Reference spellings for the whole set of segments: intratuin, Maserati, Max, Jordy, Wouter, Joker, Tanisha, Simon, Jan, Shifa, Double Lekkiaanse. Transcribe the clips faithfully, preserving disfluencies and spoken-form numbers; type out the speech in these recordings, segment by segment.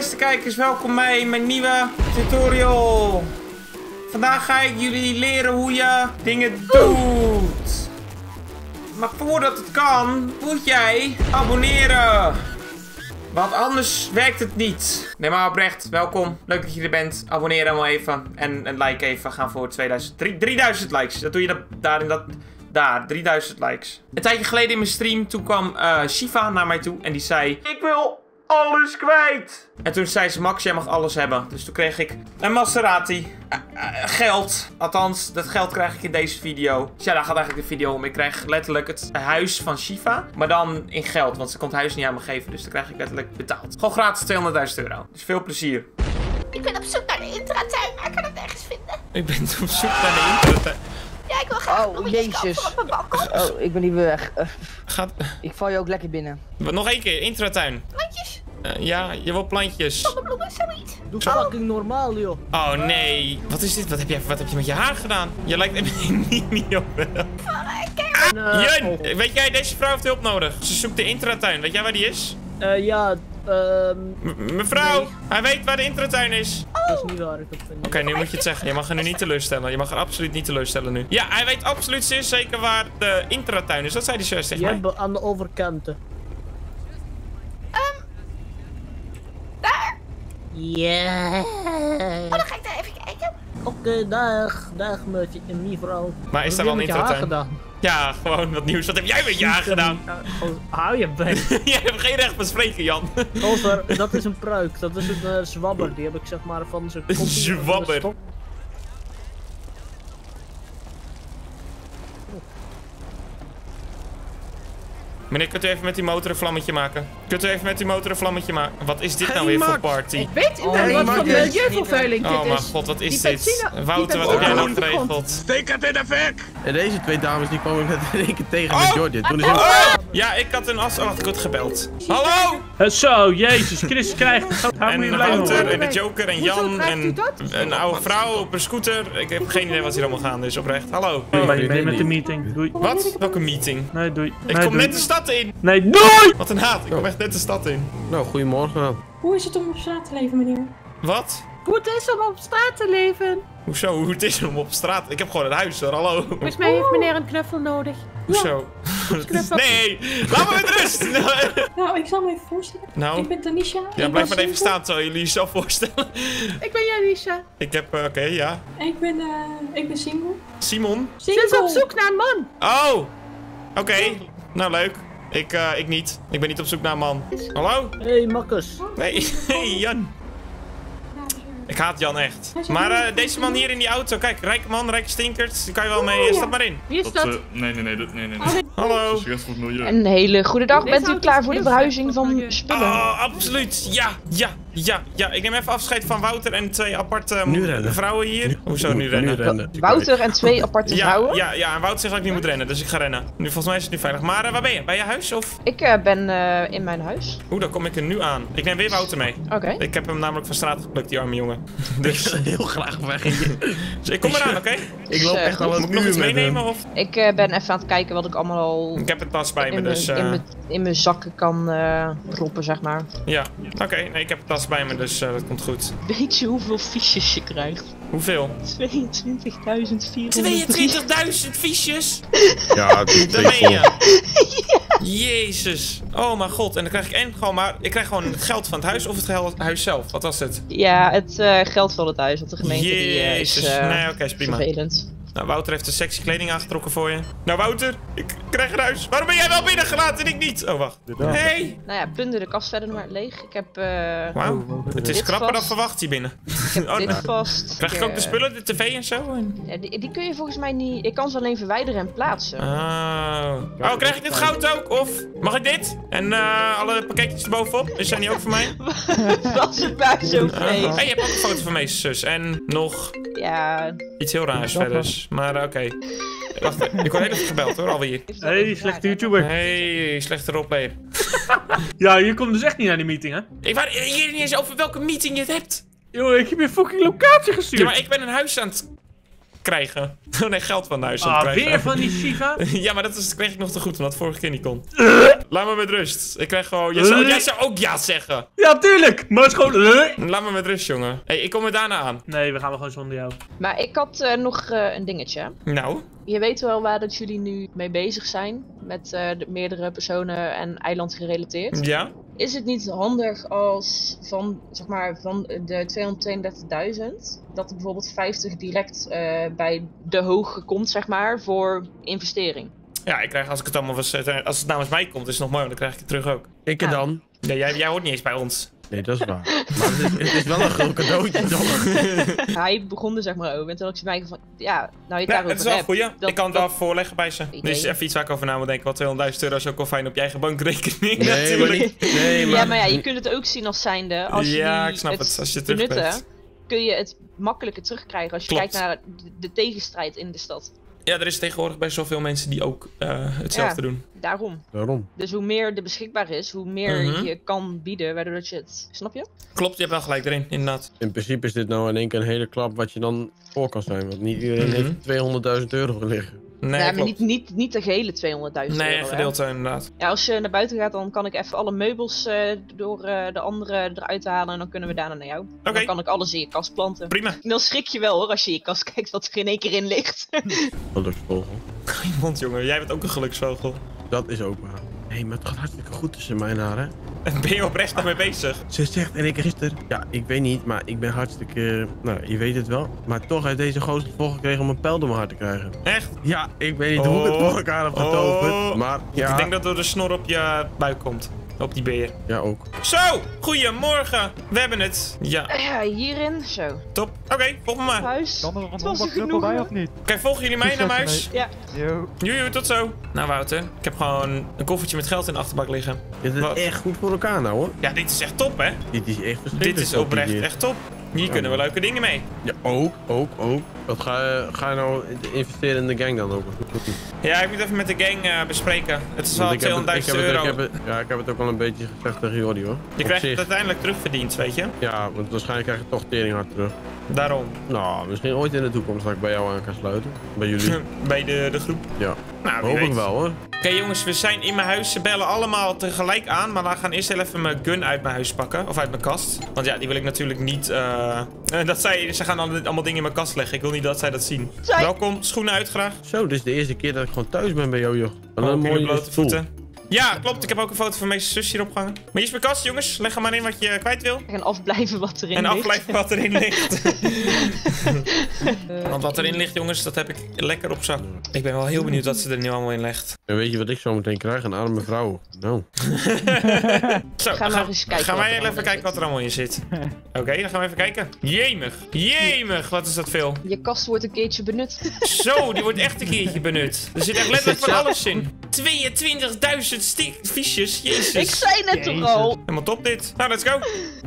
beste kijkers, welkom bij mijn nieuwe tutorial. Vandaag ga ik jullie leren hoe je dingen doet. Maar voordat het kan, moet jij abonneren. Want anders werkt het niet. Nee, maar oprecht, welkom. Leuk dat je er bent. Abonneer allemaal even. En een like even. Gaan voor tweeduizend, drieduizend likes. Dat doe je dat, daar in dat... Daar, drieduizend likes. Een tijdje geleden in mijn stream, toen kwam uh, Shifa naar mij toe en die zei... Ik wil alles kwijt! En toen zei ze, Max, jij mag alles hebben. Dus toen kreeg ik een Maserati. Uh, uh, geld. Althans, dat geld krijg ik in deze video. Dus ja, daar gaat eigenlijk de video om. Ik krijg letterlijk het huis van Shifa, maar dan in geld. Want ze kon het huis niet aan me geven, dus dan krijg ik letterlijk betaald. Gewoon gratis tweehonderdduizend euro. Dus veel plezier. Ik ben op zoek naar de intratuin, maar ik kan het ergens vinden. Ik ben op zoek naar de intratuin. Ja, ik wil graag oh, nog jezus. Op mijn oh, ik ben niet meer weg. Uh, Gaat... Ik val je ook lekker binnen. Nog één keer, intratuin. Plantjes? Uh, ja, je wil plantjes. Zonnebloemen, zoiets. Doe fucking normaal, joh. Oh nee. Wat is dit? Wat heb je, wat heb je met je haar gedaan? Je lijkt hem niet, niet op wel. Ah, Jan, weet jij, deze vrouw heeft hulp nodig. Ze zoekt de intratuin. Weet jij waar die is? Uh, ja, Um, mevrouw, nee. Hij weet waar de intratuin is. Oh. Dat is niet waar ik op vind. Oké, okay, nu moet je het zeggen. Je mag er nu niet teleurstellen. Je mag er absoluut niet teleurstellen nu. Ja, hij weet absoluut zeer zeker waar de intratuin is. Dat zei die zus tegen mij. Ja, aan de overkanten. Um, daar. Ja. Yeah. Oh, dan ga ik daar even kijken. Oké, okay, dag. Dag, mevrouw. Maar is daar wel een intratuin? Ja, gewoon wat nieuws. Wat heb jij met je haar gedaan? Hou je bek. Jij hebt geen recht van spreken, Jan. Over, dat is een pruik. Dat is een uh, zwabber. Die heb ik zeg maar van zijn kopje. Zwabber. Oh. Meneer, kunt u even met die motor een vlammetje maken? Kunt u even met die motor een vlammetje maken? Wat is dit hey, nou weer Max. Voor party? Ik weet niet oh, wat voor milieuvervuiling dit is. Oh mijn god, wat is die dit? Benzine, Wouter, wat heb jij nou geregeld? Steek het in de fik! En deze twee dames die kwamen net in één keer tegen oh. met Jordy. Toen is oh. oh. Ja, ik had een as... Oh, ik had gebeld. Hallo! Zo, jezus, Chris krijgt... En Wouter en de Joker en Jan en een oude vrouw op een scooter. Ik heb geen idee wat hier allemaal gaande is, oprecht. Hallo. Ik ben met de meeting, doei. Wat? Welke meeting? Nee, doei. Ik kom net de stad in. Nee, doei! Wat een haat, ik kom echt net de stad in. Nou, goedemorgen. Hoe is het om op straat te leven, meneer? Wat? Hoe het is om op straat te leven? Hoezo, hoe het is om op straat? Ik heb gewoon een huis hoor, hallo. Volgens mij heeft meneer een knuffel nodig. Hoezo? Nee, laat me met rust! Nou, ik zal me even voorstellen. Nou. Ik ben Tanisha. Ja, blijf maar even staan terwijl jullie jezelf voorstellen. Ik ben Janisha. Ik heb, uh, oké, okay, ja. Ik ben, uh, ik ben single. Simon? Single. Ze is op zoek naar een man. Oh, oké. Okay. Nou, leuk. Ik, uh, ik niet. Ik ben niet op zoek naar een man. Hallo? Hey, makkers. Hey, hey, Jan. Ik haat Jan echt. Maar uh, deze man hier in die auto, kijk, rijke man, rijke stinkert. Daar kan je wel mee. Uh, stap maar in. Wie is dat? dat uh, nee, nee, nee, nee, nee, nee. Oh, nee. Hallo. Een hele goede dag. Bent u klaar voor de verhuizing van spullen? Oh, absoluut. Ja, ja, ja, ja. Ik neem even afscheid van Wouter en twee aparte vrouwen hier. Hoezo nu rennen? Nu rennen. Wouter en twee aparte ja, vrouwen? Ja, ja, en Wouter zegt dat ik niet moet rennen, dus ik ga rennen. Nu, volgens mij is het nu veilig. Maar uh, waar ben je? Bij je huis of? Ik uh, ben uh, in mijn huis. Oeh, dan kom ik er nu aan. Ik neem weer Wouter mee. Oké. Okay. Ik heb hem namelijk van straat geplukt, die arme jongen. Dus heel graag weg. Dus ik kom eraan, oké? Okay? Ik loop echt al een moet ik nog iets meenemen of? Ik uh, ben even aan het kijken wat ik allemaal al... Ik heb het pas bij me, dus... Uh... in mijn zakken kan uh, proppen, zeg maar. Ja, oké. Okay. Nee, ik heb het tas bij me, dus uh, dat komt goed. Weet je hoeveel fiches je krijgt? Hoeveel? tweeëntwintigduizend vierhonderd. tweeëntwintigduizend fiches? Ja, dat meen je. Ja. Jezus. Oh mijn god. En dan krijg ik en gewoon maar... Ik krijg gewoon het geld van het huis of het huis zelf. Wat was het? Ja, het uh, geld van het huis. Want de gemeente Jezus. Die, uh, is uh, nee, oké, okay, is prima. Vervelend. Nou, Wouter heeft een sexy kleding aangetrokken voor je. Nou, Wouter, ik krijg een huis. Waarom ben jij wel binnengelaten en ik niet? Oh, wacht. Hey! Nou ja, plunder de kast verder maar leeg. Ik heb... Uh, Wauw, het is krapper dan verwacht hier binnen. Ik heb oh, dit nou. vast. Krijg ik ook de spullen, de tv en zo? Ja, die, die kun je volgens mij niet... Ik kan ze alleen verwijderen en plaatsen. Oh. Oh, krijg ik dit goud ook? Of mag ik dit? En uh, alle pakketjes erbovenop? Is zijn die ook voor mij? Dat is bij zo vreemd. Hé, hey, je hebt ook een foto van mij, zus. En nog... Ja... Iets heel raars verder. Maar oké. Okay. Wacht, ik word heel even gebeld hoor, alweer. Hey, slechte YouTuber. Hey, slechte roleplayer. Ja, je komt dus echt niet naar die meeting, hè? Ik weet hier niet eens over welke meeting je het hebt. Yo, ik heb je fucking locatie gestuurd. Ja, maar ik ben een huis aan het... krijgen. Nee, geld van huis aan het krijgen. Ah, weer van die Shifa? Ja, maar dat is, kreeg ik nog te goed, omdat het vorige keer niet kon. Uh. Laat me met rust. Ik krijg gewoon... Jij zou, jij zou ook ja zeggen. Ja, tuurlijk. Maar het is gewoon... Uh. Laat me met rust, jongen. Hé, hey, ik kom er daarna aan. Nee, we gaan wel gewoon zonder jou. Maar ik had uh, nog uh, een dingetje. Nou? Je weet wel waar dat jullie nu mee bezig zijn. Met uh, de meerdere personen en eiland gerelateerd. Ja. Is het niet handig als van, zeg maar, van de tweehonderdtweeëndertigduizend... dat er bijvoorbeeld vijftig direct uh, bij de hoge komt, zeg maar, voor investering? Ja, ik krijg, als ik het allemaal was, als het namens mij komt, is het nog mooi, want dan krijg ik het terug ook. Ik en ah. dan? Nee, jij, jij hoort niet eens bij ons. Nee, dat is waar. Maar het is, het is wel een groot cadeautje, toch? Hij begon er, zeg maar, over. En toen had ik mij van, ja, nou je daarover hebt. Het is wel goed, ja. Ik kan het wel voorleggen bij ze. Dit is even iets waar ik over na moet denken. Wat tweehonderdduizend euro is ook wel fijn op je eigen bankrekening, nee, natuurlijk. Maar nee, maar... Ja, maar ja, je kunt het ook zien als zijnde. Als je ja, ik snap het. het. Als je terug benutten, bent. kun je het makkelijker terugkrijgen als je Klopt. kijkt naar de, de tegenstrijd in de stad. Ja, er is tegenwoordig best zoveel mensen die ook uh, hetzelfde ja, doen. Daarom. daarom. Dus hoe meer er beschikbaar is, hoe meer mm-hmm. je kan bieden, waardoor dat je het... Snap je? Klopt, je hebt wel gelijk erin, inderdaad. In principe is dit nou in één keer een hele klap wat je dan voor kan zijn. Want niet iedereen mm-hmm. heeft tweehonderdduizend euro liggen. Nee, nee, maar klopt. Niet, niet, niet de gehele tweehonderdduizend euro. Nee, verdeeld zijn inderdaad. Ja, als je naar buiten gaat, dan kan ik even alle meubels uh, door uh, de anderen eruit halen. En dan kunnen we daarna naar jou. Okay. Dan kan ik alles in je kast planten. Prima. En dan schrik je wel hoor, als je in je kast kijkt wat er in één keer in ligt. Geluksvogel. Geen mond, jongen. Jij bent ook een geluksvogel. Dat is ook waar. Hé, hey, maar het gaat hartstikke goed tussen mijn haren. Ben je oprecht daarmee bezig? Ze zegt, en ik gisteren, ja, ik weet niet, maar ik ben hartstikke, nou, je weet het wel. Maar toch heeft deze gozer het volgekregen gekregen om een pijl door mijn hart te krijgen. Echt? Ja, ik weet niet oh. hoe ik het voor elkaar heb getoverd, oh. maar ja. Ik denk dat er de snor op je buik komt. Op die beer. Ja, ook. Zo! Goedemorgen! We hebben het. Ja. Ja, hierin. Zo. Top. Oké, okay, volg me maar. Huis. Kan er een honderdknuppel bij of niet? Oké, okay, volgen jullie mij naar mijn huis? Ja. Yo. Jojo, tot zo. Nou, Wouter. Ik heb gewoon een koffertje met geld in de achterbak liggen. Dit is Wat? echt goed voor elkaar nou, hoor. Ja, dit is echt top, hè? Dit is echt Dit is oprecht echt, echt top. Hier ja, kunnen we leuke dingen mee. Ja, ook, ook, ook. Wat ga je, ga je nou investeren in de gang dan ook? Ja, ik moet even met de gang uh, bespreken. Het is al tweehonderdduizend euro. Het, ik het, ja, ik heb het ook al een beetje gezegd tegen Jordy hoor. Je krijgt het uiteindelijk terugverdiend, weet je? Ja, want waarschijnlijk krijg je toch teringhard terug. Daarom. Nou, misschien ooit in de toekomst dat ik bij jou aan kan sluiten. Bij jullie. bij de, de groep. Ja. Nou, hoop ik wel hoor. Oké okay, jongens, we zijn in mijn huis. Ze bellen allemaal tegelijk aan. Maar we gaan eerst even mijn gun uit mijn huis pakken. Of uit mijn kast. Want ja, die wil ik natuurlijk niet... Uh, dat zij... Ze gaan allemaal dingen in mijn kast leggen. Ik wil niet dat zij dat zien. Zij... Welkom, schoenen uit graag. Zo, dit is de eerste keer dat ik gewoon thuis ben bij jou, joh. Wat een mooie blote voeten. Ja, klopt. Ik heb ook een foto van mijn zus hierop gehangen. Maar hier is mijn kast, jongens. Leg hem maar in wat je kwijt wil. En afblijven wat erin ligt. En afblijven wat erin ligt. Want wat erin ligt, jongens, dat heb ik lekker op zak. Ik ben wel heel benieuwd wat ze er nu allemaal in legt. En weet je wat ik zo meteen krijg? Een arme vrouw. Nou. Zo, ga maar eens kijken. Gaan wij even kijken zit. wat er allemaal in zit. Oké, okay, dan gaan we even kijken. Jemig. Jemig. Wat is dat veel? Je kast wordt een keertje benut. Zo, die wordt echt een keertje benut. Er zit echt letterlijk van alles in. tweeëntwintigduizend. Viesjes, jezus. Ik zei net toch al. Helemaal top dit. Nou, let's go.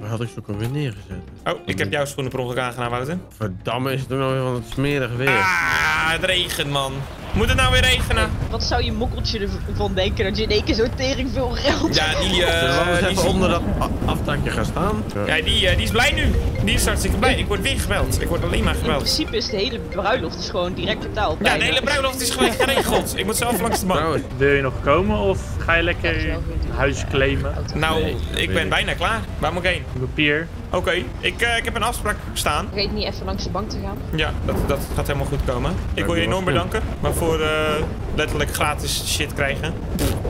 Waar had ik ze ook alweer neergezet? Oh, ik heb jouw schoenen per ongeluk aangedaan, Wouter. Verdamme, is het nou weer van het smerige weer. Ah, het regent, man. Moet het nou weer regenen? Wat zou je mokkeltje ervan denken dat je in één keer zo'n tering veel geld... Ja, die... Uh, Zullen we even onder dat aftakje gaan staan? Ja, ja die, uh, die is blij nu. Die is hartstikke blij. Ik word weer gebeld. Ik word alleen maar gebeld. In principe is de hele bruiloft dus gewoon direct betaald. Ja, de hele bruiloft is gelijk geregeld. Ik moet zelf langs de man. Wil je nog komen of ga je lekker je huis claimen? Nou, ik ben bijna klaar. Waar moet ik heen? Papier. Oké, okay. ik, uh, ik heb een afspraak staan. Vergeet niet even langs de bank te gaan. Ja, dat, dat gaat helemaal goed komen. Ik wil je enorm bedanken. Maar voor uh, letterlijk gratis shit krijgen.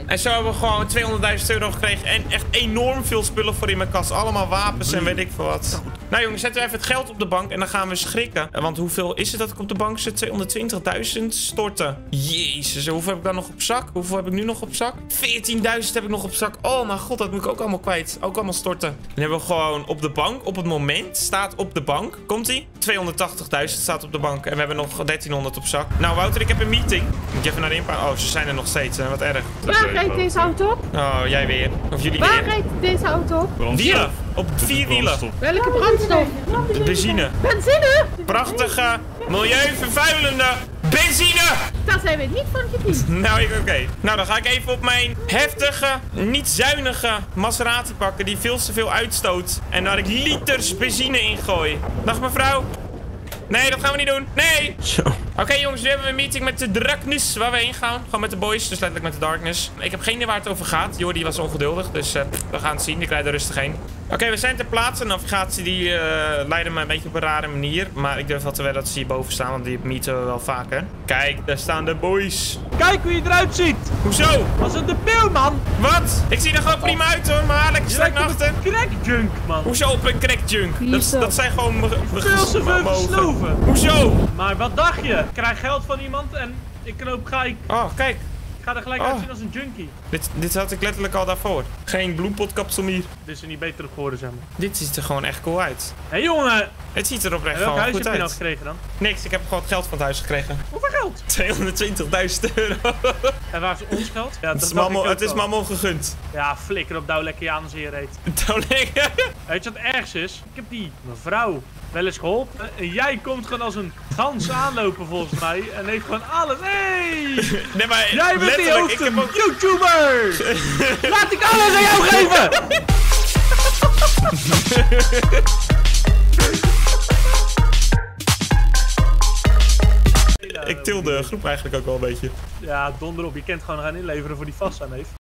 En zo hebben we gewoon tweehonderdduizend euro gekregen. En echt enorm veel spullen voor in mijn kast. Allemaal wapens en weet ik veel wat. Nou jongens, zetten we even het geld op de bank. En dan gaan we schrikken. Want hoeveel is het dat ik op de bank zit? tweehonderdtwintigduizend storten. Jezus, hoeveel heb ik dan nog op zak? Hoeveel heb ik nu nog op zak? veertienduizend heb ik nog op zak. Oh mijn god, dat moet ik ook allemaal kwijt. Ook allemaal storten. Dan hebben we gewoon op de bank. Op het moment staat op de bank. Komt-ie? tweehonderdtachtigduizend staat op de bank. En we hebben nog dertienhonderd op zak. Nou, Wouter, ik heb een meeting. Moet je even naar de inpa... Oh, ze zijn er nog steeds, hè? Wat erg. Waar rijdt deze auto op? Oh, jij weer. Of jullie Waar weer. Waar rijdt deze auto op? Wielen. Op vier wielen. Welke brandstof? De benzine. Benzine? Prachtige, milieuvervuilende benzine! Daar zijn we niet van gediend. Nou, oké. Okay. Nou, dan ga ik even op mijn heftige, niet zuinige Maserati pakken die veel te veel uitstoot. En daar ik liters benzine in gooi. Dag mevrouw. Nee, dat gaan we niet doen. Nee! Zo. Oké, okay, jongens, nu hebben we een meeting met de Darkness waar we heen gaan. Gewoon met de boys, dus letterlijk met de Darkness. Ik heb geen idee waar het over gaat. Jordy was ongeduldig, dus uh, we gaan het zien. Ik rijd er rustig heen. Oké, okay, we zijn ter plaatse. De navigatie die uh, leidde me een beetje op een rare manier. Maar ik durf wel te wedden dat ze hierboven staan, want die meeten we wel vaker. Kijk, daar staan de boys. Kijk hoe je eruit ziet. Hoezo? Was het de pil, man? Wat? Ik zie er gewoon prima uit, hoor. Maar lekker strak naar achter. Crack junk, man. Hoezo op een crack junk? Dat, dat zijn gewoon mijn gesnoven. Hoezo? Maar wat dacht je? Ik krijg geld van iemand en ik knoop gelijk. Oh, kijk. Ik ga er gelijk oh. uitzien als een junkie. Dit, dit had ik letterlijk al daarvoor. Geen bloempotkapsel meer. Dit is er niet beter op geworden, zeg maar. Dit ziet er gewoon echt cool uit. Hé hey, jongen! Het ziet er oprecht gewoon goed uit. Welk huis heb je nou gekregen dan? Niks, ik heb gewoon het geld van het huis gekregen. Hoeveel geld? tweehonderdtwintigduizend euro. En waar is ons geld? Ja, dat is mammo, het is mammo gegund. Ja, flikker op Double Lekkiaanse hier heet. Double Lekkiaanse? Weet je wat ergens is? Ik heb die mevrouw wel eens geholpen. En jij komt gewoon als een gans aanlopen volgens mij. En heeft gewoon alles. Hey! Nee, maar jij bent die hoofd, een ook... YouTuber! Laat ik alles aan jou geven! Ik til de groep eigenlijk ook wel een beetje. Ja, donder op. Je kent gewoon gaan inleveren voor die vast aan heeft.